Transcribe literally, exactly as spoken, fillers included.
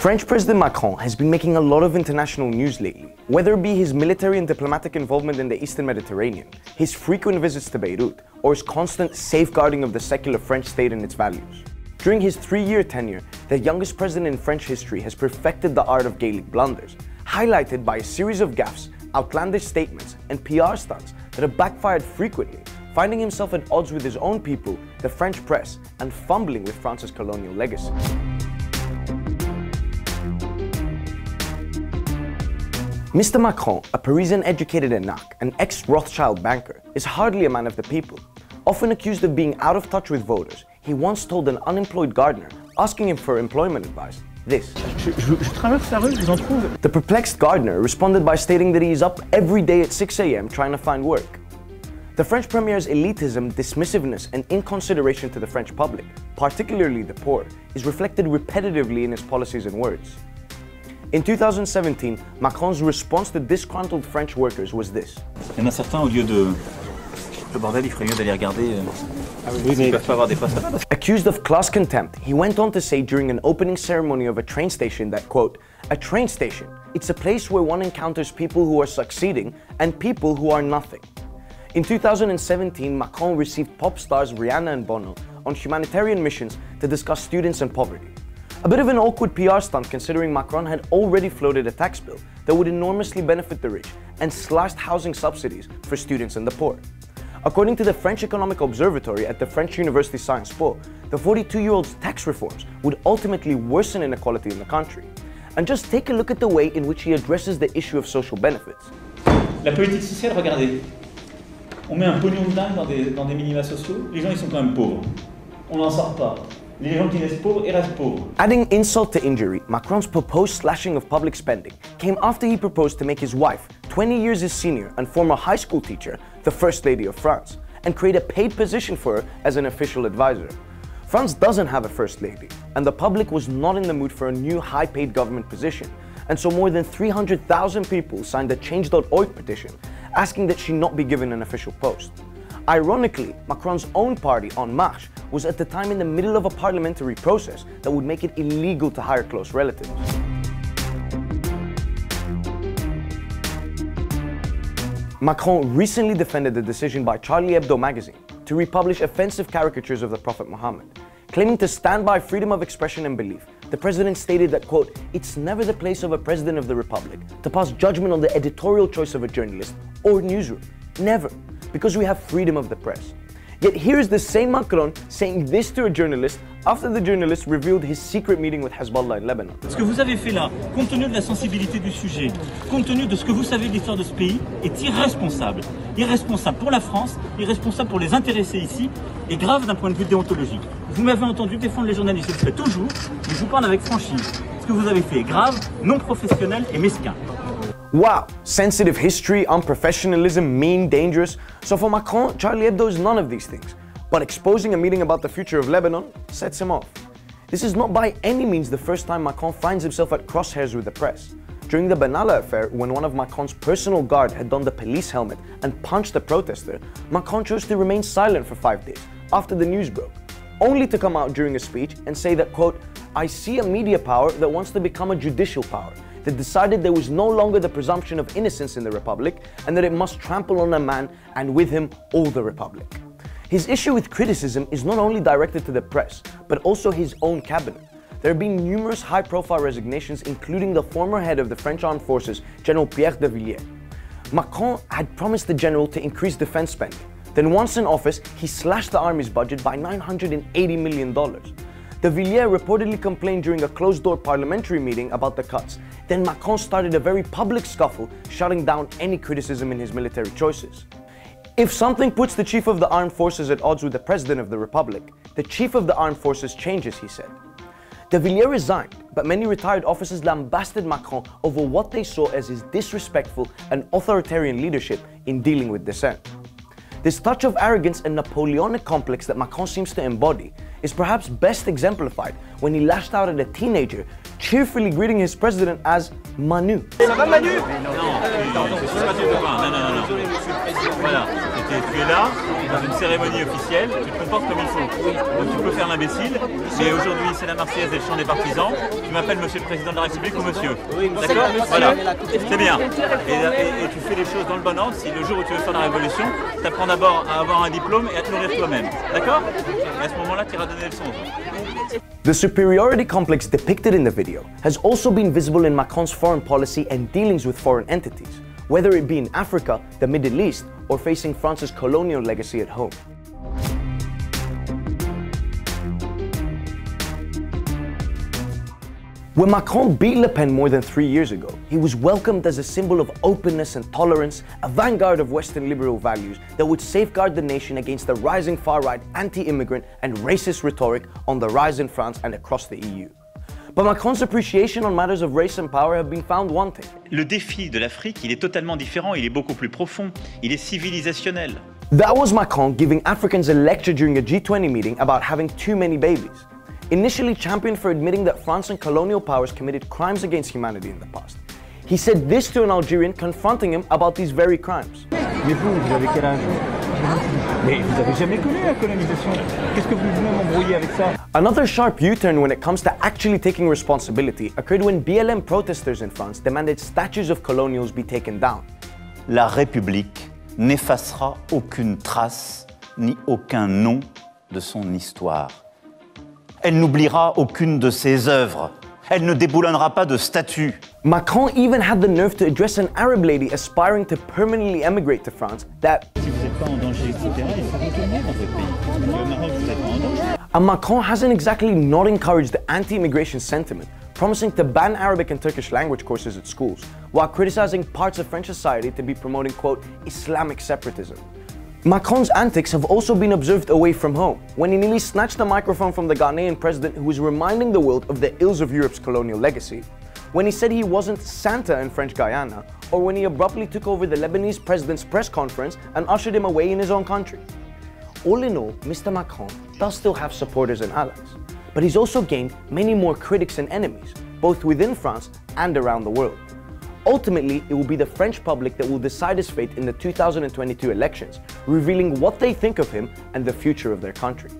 French President Macron has been making a lot of international news lately, whether it be his military and diplomatic involvement in the Eastern Mediterranean, his frequent visits to Beirut, or his constant safeguarding of the secular French state and its values. During his three-year tenure, the youngest president in French history has perfected the art of Gaelic blunders, highlighted by a series of gaffes, outlandish statements, and P R stunts that have backfired frequently, finding himself at odds with his own people, the French press, and fumbling with France's colonial legacy. Mister Macron, a Parisian-educated Enac, an ex-Rothschild banker, is hardly a man of the people. Often accused of being out of touch with voters, he once told an unemployed gardener, asking him for employment advice, this. The perplexed gardener responded by stating that he is up every day at six A M trying to find work. The French Premier's elitism, dismissiveness, and inconsideration to the French public, particularly the poor, is reflected repetitively in his policies and words. In two thousand seventeen, Macron's response to disgruntled French workers was this. Il y en a certains, au lieu de... Le bordel, il ferait mieux d'aller regarder... Accused of class contempt, he went on to say during an opening ceremony of a train station that, quote, a train station, it's a place where one encounters people who are succeeding and people who are nothing. In two thousand seventeen, Macron received pop stars Rihanna and Bono on humanitarian missions to discuss students and poverty. A bit of an awkward P R stunt considering Macron had already floated a tax bill that would enormously benefit the rich and slashed housing subsidies for students and the poor. According to the French Economic Observatory at the French University Science Po, the forty-two-year-old's tax reforms would ultimately worsen inequality in the country. And just take a look at the way in which he addresses the issue of social benefits. La politique sociale, regardez. On met un pognon de dingue dans des, dans des minima sociaux. Les gens, ils sont quand même pauvres. On n'en sort pas. Les gens qui naissent pauvres, ils restent pauvres. Adding insult to injury, Macron's proposed slashing of public spending came after he proposed to make his wife, twenty years his senior and former high school teacher, the First Lady of France, and create a paid position for her as an official advisor. France doesn't have a First Lady, and the public was not in the mood for a new high-paid government position, and so more than three hundred thousand people signed a change dot org petition asking that she not be given an official post. Ironically, Macron's own party, En Marche, was at the time in the middle of a parliamentary process that would make it illegal to hire close relatives. Macron recently defended the decision by Charlie Hebdo magazine to republish offensive caricatures of the Prophet Muhammad. Claiming to stand by freedom of expression and belief, the president stated that, quote, it's never the place of a president of the republic to pass judgment on the editorial choice of a journalist or newsroom. Never, because we have freedom of the press. Yet here is the same Macron saying this to a journalist after the journalist revealed his secret meeting with Hezbollah in Lebanon. Ce que vous avez fait là, compte tenu de la sensibilité du sujet, compte tenu de ce que vous savez de l'histoire de ce pays, est irresponsable. Irresponsable pour la France, irresponsable pour les intéressés ici, et grave d'un point de vue déontologique. Vous m'avez entendu défendre les journalistes, je le fais toujours, mais je vous parle avec franchise. Ce que vous avez fait est grave, non professionnel et mesquin. Wow, sensitive history, unprofessionalism, mean, dangerous. So for Macron, Charlie Hebdo is none of these things. But exposing a meeting about the future of Lebanon sets him off. This is not by any means the first time Macron finds himself at crosshairs with the press. During the Benalla affair, when one of Macron's personal guard had donned the police helmet and punched a protester, Macron chose to remain silent for five days after the news broke, only to come out during a speech and say that, quote, I see a media power that wants to become a judicial power, that decided there was no longer the presumption of innocence in the Republic and that it must trample on a man and with him all the Republic. His issue with criticism is not only directed to the press, but also his own cabinet. There have been numerous high-profile resignations, including the former head of the French Armed Forces, General Pierre de Villiers. Macron had promised the general to increase defense spending. Then once in office, he slashed the army's budget by nine hundred eighty million dollars. De Villiers reportedly complained during a closed-door parliamentary meeting about the cuts. Then Macron started a very public scuffle, shutting down any criticism in his military choices. If something puts the Chief of the Armed Forces at odds with the President of the Republic, the Chief of the Armed Forces changes, he said. De Villiers resigned, but many retired officers lambasted Macron over what they saw as his disrespectful and authoritarian leadership in dealing with dissent. This touch of arrogance and Napoleonic complex that Macron seems to embody is perhaps best exemplified when he lashed out at a teenager cheerfully greeting his president as Manu. Ça va, Manu? Non, pardon, je suis pas du copain. Non, non, non, non. Voilà, tu es là, dans une cérémonie officielle, tu te comportes comme il faut. Donc tu peux faire l'imbécile, mais aujourd'hui c'est la Marseillaise et le chant des partisans. Tu m'appelles Monsieur le Président de la République ou Monsieur. D'accord? Voilà, c'est bien. Et, et, et tu fais les choses dans le bon ordre. Si le jour où tu veux faire la révolution, tu apprends d'abord à avoir un diplôme et à te nourrir toi-même. D'accord? Et à ce moment-là, tu iras donner le son. The superiority complex depicted in the video has also been visible in Macron's foreign policy and dealings with foreign entities, whether it be in Africa, the Middle East, or facing France's colonial legacy at home. When Macron beat Le Pen more than three years ago, he was welcomed as a symbol of openness and tolerance, a vanguard of Western liberal values that would safeguard the nation against the rising far-right, anti-immigrant and racist rhetoric on the rise in France and across the E U. But Macron's appreciation on matters of race and power have been found wanting. Le défi de l'Afrique, il est totalement différent, il est beaucoup plus profond, il est civilisationnel. That was Macron giving Africans a lecture during a G twenty meeting about having too many babies. Initially championed for admitting that France and colonial powers committed crimes against humanity in the past. He said this to an Algerian confronting him about these very crimes. Mais vous, vous avez quel âge? Mais vous avez jamais connu la colonisation. Qu'est-ce que vous venez m'embrouiller avec ça? Another sharp U-turn when it comes to actually taking responsibility occurred when B L M protesters in France demanded statues of colonials be taken down. La République n'effacera aucune trace ni aucun nom de son histoire. Elle n'oubliera aucune de ses œuvres. Elle ne déboulonnera pas de statue. Macron even had the nerve to address an Arab lady aspiring to permanently emigrate to France that si vous n'êtes pas en danger, et cetera, il faut retourner dans votre pays. Parce que le Maroc, vous n'êtes pas en danger. And Macron hasn't exactly not encouraged the anti-immigration sentiment, promising to ban Arabic and Turkish language courses at schools, while criticizing parts of French society to be promoting, quote, Islamic separatism. Macron's antics have also been observed away from home, when he nearly snatched the microphone from the Ghanaian president who was reminding the world of the ills of Europe's colonial legacy, when he said he wasn't Santa in French Guyana, or when he abruptly took over the Lebanese president's press conference and ushered him away in his own country. All in all, Mister Macron does still have supporters and allies, but he's also gained many more critics and enemies, both within France and around the world. Ultimately, it will be the French public that will decide his fate in the two thousand twenty-two elections, revealing what they think of him and the future of their country.